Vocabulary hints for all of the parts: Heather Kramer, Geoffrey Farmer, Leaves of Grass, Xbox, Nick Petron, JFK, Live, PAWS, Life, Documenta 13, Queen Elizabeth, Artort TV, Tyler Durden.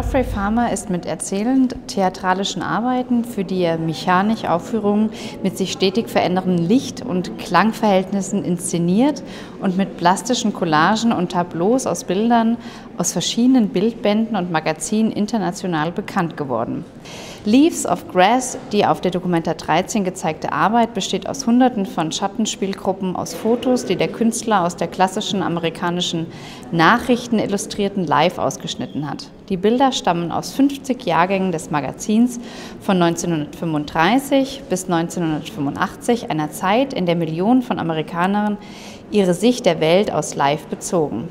Geoffrey Farmer ist mit erzählend theatralischen Arbeiten, für die er Mechanik, Aufführungen mit sich stetig verändernden Licht- und Klangverhältnissen inszeniert und mit plastischen Collagen und Tableaus aus Bildern aus verschiedenen Bildbänden und Magazinen international bekannt geworden. Leaves of Grass, die auf der Documenta 13 gezeigte Arbeit, besteht aus Hunderten von Schattenspielgruppen aus Fotos, die der Künstler aus der klassischen amerikanischen Nachrichten illustrierten Live ausgeschnitten hat. Die Bilder stammen aus 50 Jahrgängen des Magazins von 1935 bis 1985, einer Zeit, in der Millionen von Amerikanern ihre Sicht der Welt aus Live bezogen.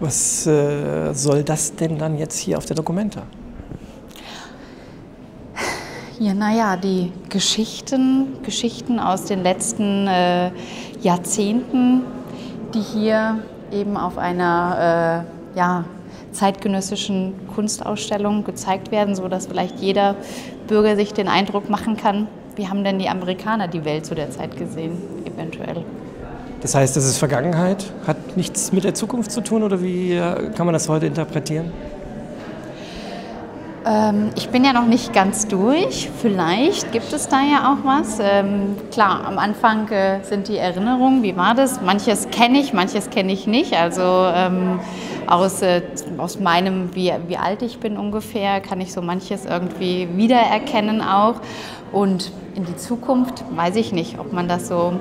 Was soll das denn dann jetzt hier auf der Documenta? Ja, naja, die Geschichten aus den letzten Jahrzehnten, die hier eben auf einer zeitgenössischen Kunstausstellung gezeigt werden, sodass vielleicht jeder Bürger sich den Eindruck machen kann, wie haben denn die Amerikaner die Welt zu der Zeit gesehen, eventuell. Das heißt, das ist Vergangenheit, hat nichts mit der Zukunft zu tun, oder wie kann man das heute interpretieren? Ich bin ja noch nicht ganz durch, vielleicht gibt es da ja auch was. Klar, am Anfang sind die Erinnerungen, wie war das? Manches kenne ich nicht. Also aus meinem, wie alt ich bin ungefähr, kann ich so manches irgendwie wiedererkennen auch. Und in die Zukunft weiß ich nicht, ob man das so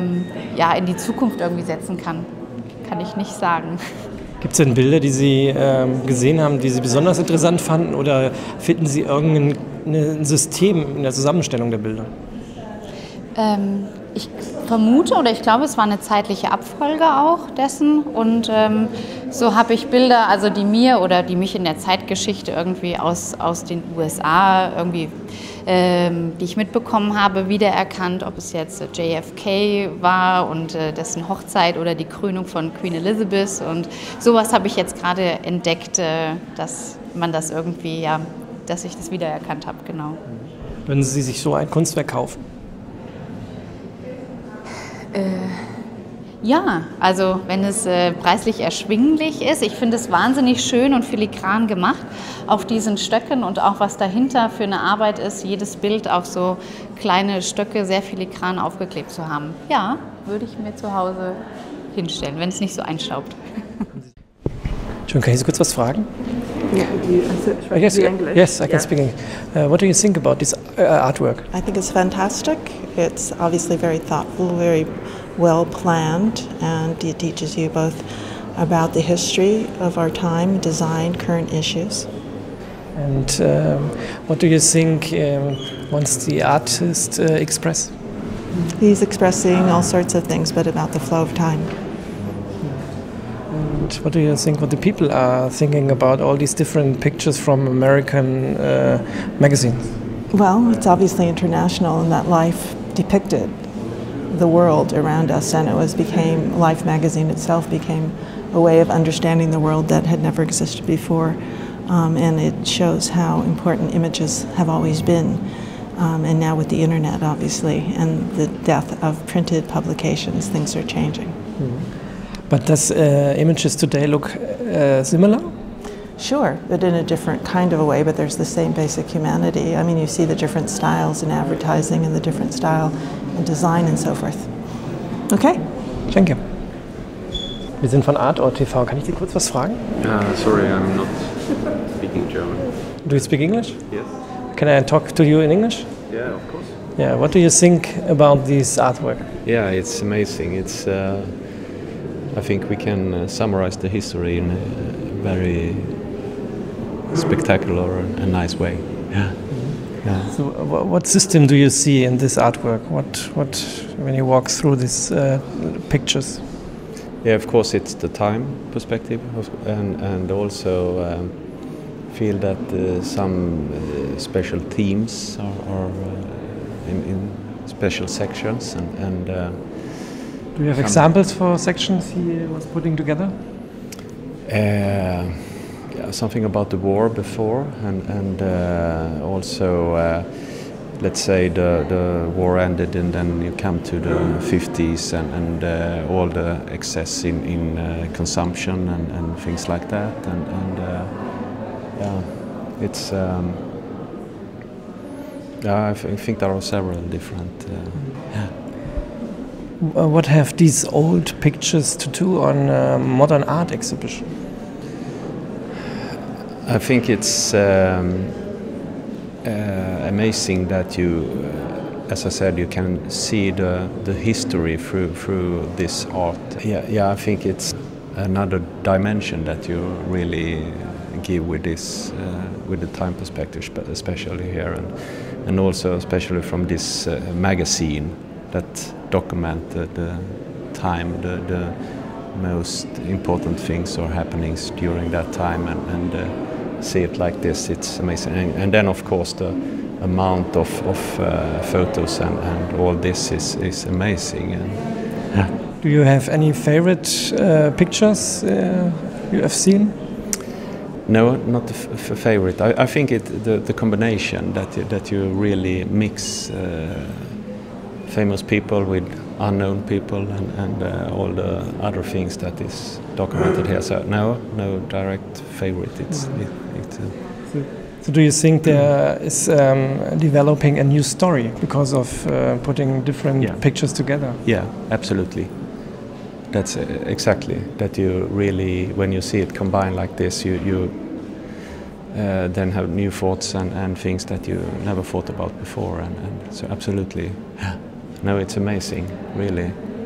in die Zukunft irgendwie setzen kann. Kann ich nicht sagen. Gibt es denn Bilder, die Sie gesehen haben, die Sie besonders interessant fanden, oder finden Sie irgendein System in der Zusammenstellung der Bilder? Ich vermute oder ich glaube, es war eine zeitliche Abfolge auch dessen, und so habe ich Bilder, also die mir oder die mich in der Zeitgeschichte irgendwie aus den USA irgendwie, die ich mitbekommen habe, wiedererkannt, ob es jetzt JFK war und dessen Hochzeit oder die Krönung von Queen Elizabeth, und sowas habe ich jetzt gerade entdeckt, dass man das irgendwie, ja, dass ich das wiedererkannt habe, genau. Würden Sie sich so ein Kunstwerk kaufen? Ja, also wenn es preislich erschwinglich ist. Ich finde es wahnsinnig schön und filigran gemacht auf diesen Stöcken, und auch was dahinter für eine Arbeit ist, jedes Bild auf so kleine Stöcke sehr filigran aufgeklebt zu haben. Ja, würde ich mir zu Hause hinstellen, wenn es nicht so einstaubt. John, kann ich Sie kurz was fragen? Yeah, I speak English. Yes, I can speak English. What do you think about this artwork? I think it's fantastic. It's obviously very thoughtful, very well planned, and it teaches you both about the history of our time, design, current issues. And what do you think wants the artist express? He's expressing all sorts of things, but about the flow of time. What do you think what the people are thinking about all these different pictures from American magazines? Well, it's obviously international, and that Life depicted the world around us, and it became Life magazine itself became a way of understanding the world that had never existed before, and it shows how important images have always been, and now with the internet obviously and the death of printed publications, things are changing. Mm-hmm. But does images today look similar? Sure, but in a different kind of a way, but there's the same basic humanity. I mean, you see the different styles in advertising and the different style in design and so forth. Okay. Thank you. Wir sind von Artort TV. Kann ich dir kurz was fragen? Sorry, I'm not speaking German. Do you speak English? Yes. Can I talk to you in English? Yeah, of course. Yeah, what do you think about this artwork? Yeah, it's amazing. It's I think we can summarize the history in a very spectacular and nice way. Yeah. Yeah. So, what system do you see in this artwork? What when you walk through these pictures? Yeah, of course, it's the time perspective, and also feel that some special themes are in special sections and. Do you have examples for sections he was putting together? Something about the war before, and also let's say the war ended, and then you come to the 50s and all the excess in consumption and things like that, and yeah, it's I think there are several different. Yeah. What have these old pictures to do on a modern art exhibition? I think it's amazing that you, as I said, you can see the history through this art. Yeah, I think it's another dimension that you really give with this, with the time perspective, especially here, and also especially from this magazine that document the time, the most important things or happenings during that time, and see it like this, it's amazing. And then of course the amount of photos and all this is amazing. And do you have any favorite pictures you have seen? No, not the favorite. I think the combination that you really mix famous people with unknown people and all the other things that is documented here. So no direct favorite. So do you think there is developing a new story because of putting different pictures together? Yeah, absolutely. That's exactly that. You really, when you see it combined like this, you then have new thoughts and things that you never thought about before, and so absolutely. No, it's amazing, really.